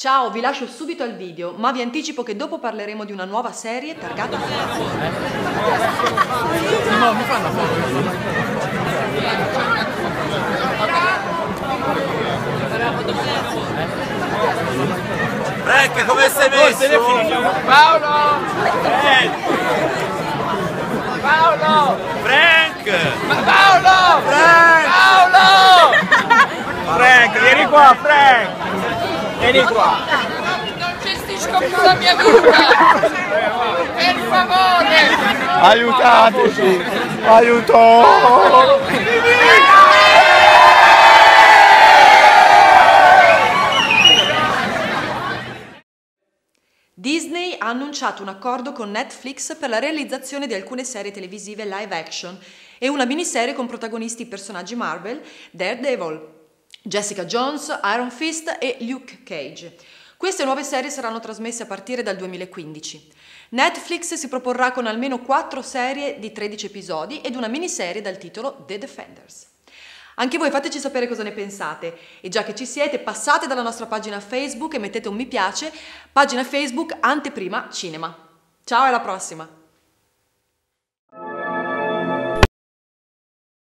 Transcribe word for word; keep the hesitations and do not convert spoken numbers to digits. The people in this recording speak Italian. Ciao, vi lascio subito al video, ma vi anticipo che dopo parleremo di una nuova serie targata. No, mi fanno foto. Ecco, come sei messo? Paolo! Paolo! Frank! Paolo! Frank! Paolo! Frank, vieni qua, Frank! Vieni qua! Non gestisco più la mia vita! Per favore! Aiutateci! Aiuto! Disney ha annunciato un accordo con Netflix per la realizzazione di alcune serie televisive live action e una miniserie con protagonisti personaggi Marvel, Daredevil, Jessica Jones, Iron Fist e Luke Cage. Queste nuove serie saranno trasmesse a partire dal duemilaquindici. Netflix si proporrà con almeno quattro serie di tredici episodi ed una miniserie dal titolo The Defenders. Anche voi fateci sapere cosa ne pensate e già che ci siete passate dalla nostra pagina Facebook e mettete un mi piace, pagina Facebook Anteprima Cinema. Ciao e alla prossima!